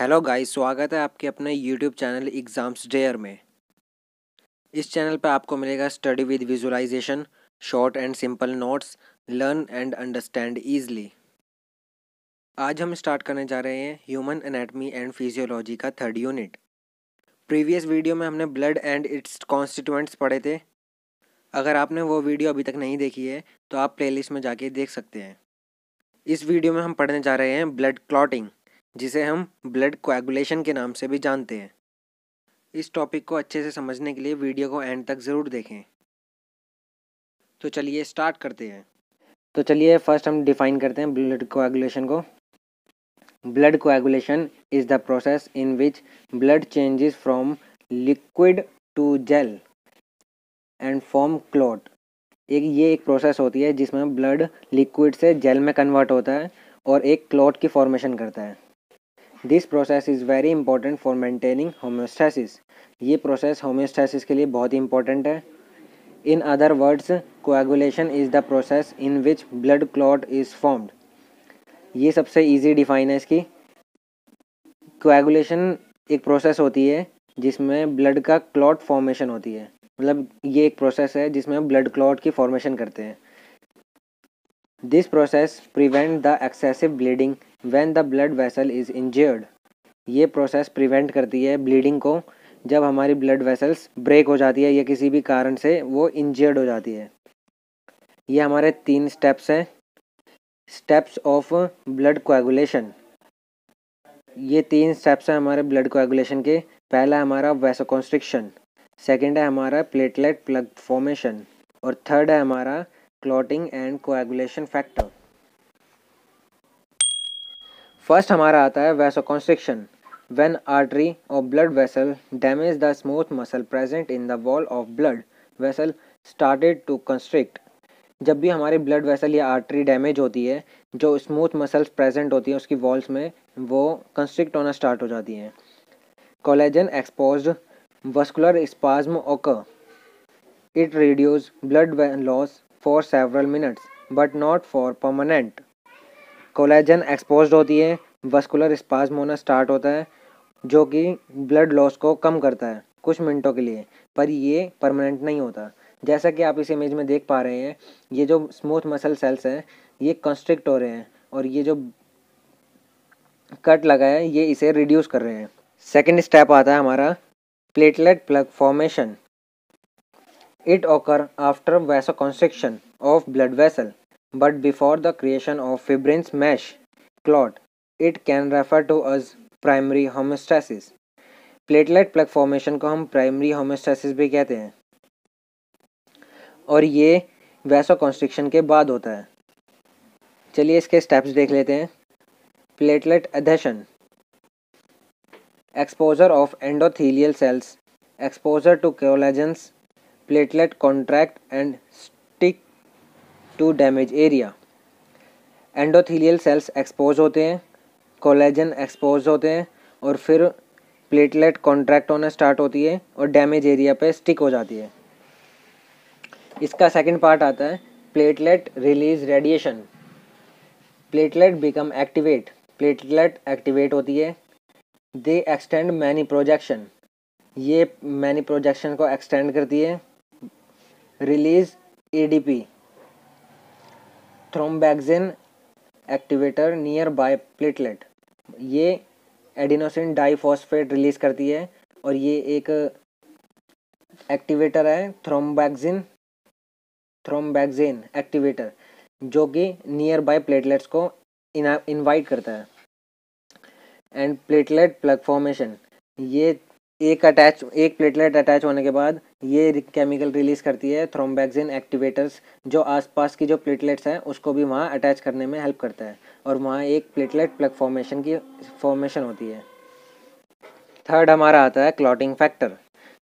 Hello guys, स्वागत है आपके अपने यूट्यूब चैनल एग्ज़ाम्स डेयर में। इस चैनल पर आपको मिलेगा study with visualisation, short and simple notes, learn and understand easily. आज हम स्टार्ट करने जा रहे हैं ह्यूमन एनाटमी एंड फिजियोलॉजी का थर्ड यूनिट। प्रीवियस वीडियो में हमने ब्लड एंड इट्स कॉन्स्टिट्यूएंट्स पढ़े थे। अगर आपने वो वीडियो अभी तक नहीं देखी है तो आप प्लेलिस्ट में जाके देख सकते हैं। इस वीडियो में हम पढ़ने जा रहे हैं ब्लड क्लॉटिंग, जिसे हम ब्लड कोएगुलेशन के नाम से भी जानते हैं। इस टॉपिक को अच्छे से समझने के लिए वीडियो को एंड तक ज़रूर देखें। तो चलिए स्टार्ट करते हैं। तो चलिए फर्स्ट हम डिफाइन करते हैं ब्लड कोएगुलेशन को। Blood coagulation is the process in which blood changes from liquid to gel and form clot. ये एक प्रोसेस होती है जिसमें ब्लड लिक्विड से जेल में कन्वर्ट होता है और एक क्लॉट की फॉर्मेशन करता है। This process is very important for maintaining homeostasis. ये प्रोसेस होम्योस्टेसिस के लिए बहुत ही इंपॉर्टेंट है। In other words, coagulation is the process in which blood clot is formed. ये सबसे ईजी डिफाइन है इसकी। कोएगुलेशन एक प्रोसेस होती है जिसमें ब्लड का क्लॉट फॉर्मेशन होती है, मतलब ये एक प्रोसेस है जिसमें ब्लड क्लॉट की फॉर्मेशन करते हैं। This process prevent the excessive bleeding when the blood vessel is injured. ये प्रोसेस प्रिवेंट करती है ब्लीडिंग को जब हमारी ब्लड वेसल्स ब्रेक हो जाती है या किसी भी कारण से वो इंजर्ड हो जाती है। ये हमारे तीन स्टेप्स हैं। स्टेप्स ऑफ ब्लड कोएगुलेशन, ये तीन स्टेप्स हैं हमारे ब्लड कोएगुलेशन के। पहला हमारा वैसोकॉन्स्ट्रिक्शन, सेकेंड है हमारा प्लेटलेट प्लग फॉर्मेशन और थर्ड है हमारा clotting and coagulation factor. First हमारा आता है वैसोकॉन्स्ट्रिक्शन। व्हेन आर्टरी और blood vessel damage the smooth muscle present in the wall of blood vessel started to constrict. जब भी हमारी ब्लड वेसल या आर्टरी डैमेज होती है, जो स्मूथ मसल्स प्रेजेंट होती है उसकी वॉल्स में, वो कंस्ट्रिक्ट होना स्टार्ट हो जाती हैं। Collagen exposed, vascular spasm occur. It reduce blood loss for several minutes but not for permanent. Collagen exposed होती है, वस्कुलर स्पाज्म होना स्टार्ट होता है जो कि ब्लड लॉस को कम करता है कुछ मिनटों के लिए, पर ये परमानेंट नहीं होता। जैसा कि आप इस इमेज में देख पा रहे हैं, ये जो स्मूथ मसल सेल्स हैं ये कंस्ट्रिक्ट हो रहे हैं और ये जो कट लगा है ये इसे रिड्यूस कर रहे हैं। सेकेंड स्टेप आता है हमारा platelet plug formation. It occur after vasoconstriction of blood vessel but before the creation of fibrins mesh clot. It can refer to us primary homeostasis. Platelet plug formation को हम primary homeostasis भी कहते हैं और ये वैसोकॉन्स्ट्रिक्शन के बाद होता है। चलिए इसके स्टेप्स देख लेते हैं। Platelet adhesion, exposure of endothelial cells, exposure to collagens, platelet contract and stick to damage area. endothelial cells expose होते हैं, collagen expose होते हैं और फिर platelet contract होना start होती है और damage area पे stick हो जाती है। इसका second part आता है platelet release radiation. platelet become activate, platelet activate होती है। दे एक्सटेंड मैनी प्रोजेक्शन, ये मैनी प्रोजेक्शन को एक्सटेंड करती है। Release ADP, thromboxane activator near by platelet. ये एडिनोसिन डाइफॉस्फेट रिलीज करती है और ये एक एक्टिवेटर है थ्रोम्बैक्सिन एक्टिवेटर, जो कि नियर बाय प्लेटलेट्स को इन्वाइट करता है। एंड प्लेटलेट प्लग फॉर्मेशन, ये एक प्लेटलेट अटैच होने के बाद ये केमिकल रिलीज करती है थ्रोम्बैक्सिन एक्टिवेटर्स, जो आसपास की जो प्लेटलेट्स हैं उसको भी वहाँ अटैच करने में हेल्प करता है और वहाँ एक प्लेटलेट प्लग फॉर्मेशन की फॉर्मेशन होती है। थर्ड हमारा आता है क्लॉटिंग फैक्टर।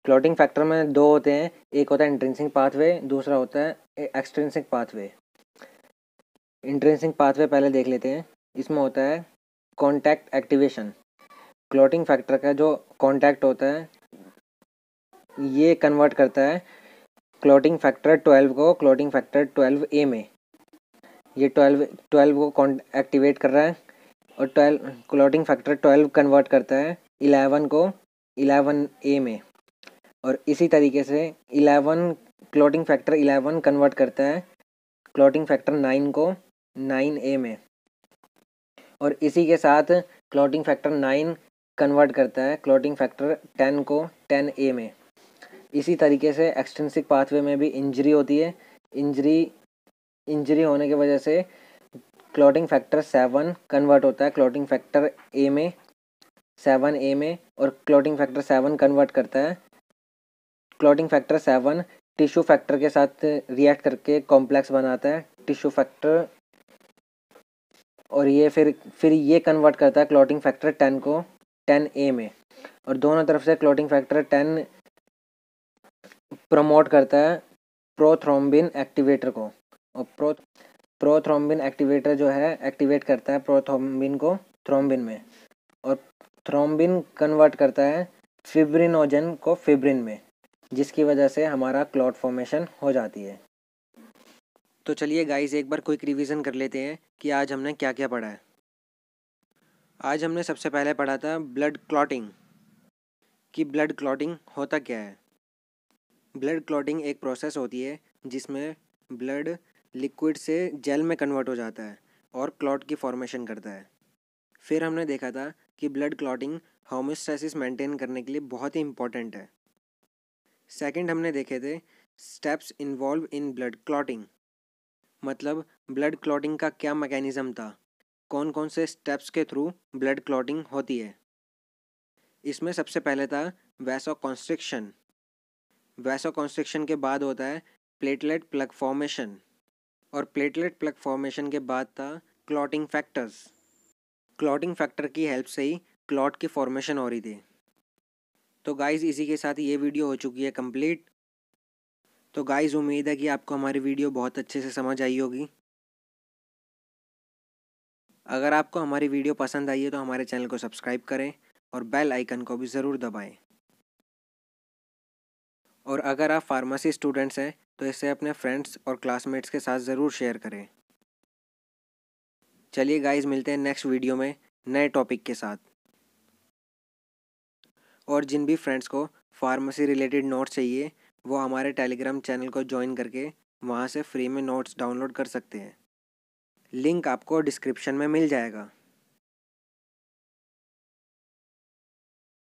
क्लॉटिंग फैक्टर में दो होते हैं, एक होता है इंट्रिंसिक पाथवे, दूसरा होता है एक्सट्रिंसिक पाथवे। इंट्रिंसिक पाथवे पहले देख लेते हैं। इसमें होता है कॉन्टैक्ट एक्टिवेशन। क्लॉटिंग फैक्टर का जो कॉन्टैक्ट होता है ये कन्वर्ट करता है क्लॉटिंग फैक्टर 12 को क्लॉटिंग फैक्टर 12A में। ये 12 को एक्टिवेट कर रहा है। और 12 क्लॉटिंग फैक्टर 12 कन्वर्ट करता है 11 को 11A में, और इसी तरीके से 11 क्लॉटिंग फैक्टर 11 कन्वर्ट करता है क्लॉटिंग फैक्टर 9 को 9A में, और इसी के साथ क्लॉटिंग फैक्टर 9 कन्वर्ट करता है क्लॉटिंग फैक्टर 10 को 10A में। इसी तरीके से एक्सट्रिंसिक पाथवे में भी इंजरी होती है, इंजरी होने की वजह से क्लॉटिंग फैक्टर 7 कन्वर्ट होता है क्लॉटिंग फैक्टर A में 7A में, और क्लॉटिंग फैक्टर 7 कन्वर्ट करता है क्लॉटिंग फैक्टर 7 टिश्यू फैक्टर के साथ रिएक्ट करके कॉम्प्लेक्स बनाता है टिश्यू फैक्टर, और ये फिर ये कन्वर्ट करता है क्लॉटिंग फैक्टर 10 को 10A में, और दोनों तरफ से क्लॉटिंग फैक्टर 10 प्रमोट करता है प्रोथ्रोम्बिन एक्टिवेटर को, और प्रोथ्रोम्बिन एक्टिवेटर जो है एक्टिवेट करता है प्रोथ्रोम्बिन को थ्रोम्बिन में, और थ्रोम्बिन कन्वर्ट करता है फिब्रिनोजन को फिब्रिन में, जिसकी वजह से हमारा क्लॉट फॉर्मेशन हो जाती है। तो चलिए गाइस एक बार क्विक रिवीजन कर लेते हैं कि आज हमने क्या क्या पढ़ा है। आज हमने सबसे पहले पढ़ा था ब्लड क्लॉटिंग, कि ब्लड क्लॉटिंग होता क्या है। ब्लड क्लॉटिंग एक प्रोसेस होती है जिसमें ब्लड लिक्विड से जेल में कन्वर्ट हो जाता है और क्लॉट की फॉर्मेशन करता है। फिर हमने देखा था कि ब्लड क्लॉटिंग होम्योस्टेसिस मेंटेन करने के लिए बहुत ही इम्पॉर्टेंट है। सेकंड हमने देखे थे steps involve in blood clotting, मतलब ब्लड क्लॉटिंग का क्या मैकेनिज़्म था, कौन कौन से स्टेप्स के थ्रू ब्लड क्लॉटिंग होती है। इसमें सबसे पहले था वैसोकॉन्स्ट्रिक्शन, वैसोकॉन्स्ट्रिक्शन के बाद होता है प्लेटलेट प्लग फॉर्मेशन, और प्लेटलेट प्लग फॉर्मेशन के बाद था क्लॉटिंग फैक्टर्स, क्लॉटिंग फैक्टर की हेल्प से ही क्लॉट की फॉर्मेशन हो रही थी। तो गाइस इसी के साथ ये वीडियो हो चुकी है कंप्लीट। तो गाइस उम्मीद है कि आपको हमारी वीडियो बहुत अच्छे से समझ आई होगी। अगर आपको हमारी वीडियो पसंद आई है तो हमारे चैनल को सब्सक्राइब करें और बेल आइकन को भी ज़रूर दबाएं। और अगर आप फार्मेसी स्टूडेंट्स हैं तो इसे अपने फ्रेंड्स और क्लासमेट्स के साथ ज़रूर शेयर करें। चलिए गाइस मिलते हैं नेक्स्ट वीडियो में नए टॉपिक के साथ। और जिन भी फ्रेंड्स को फार्मेसी रिलेटेड नोट्स चाहिए वो हमारे टेलीग्राम चैनल को ज्वाइन करके वहाँ से फ्री में नोट्स डाउनलोड कर सकते हैं। लिंक आपको डिस्क्रिप्शन में मिल जाएगा।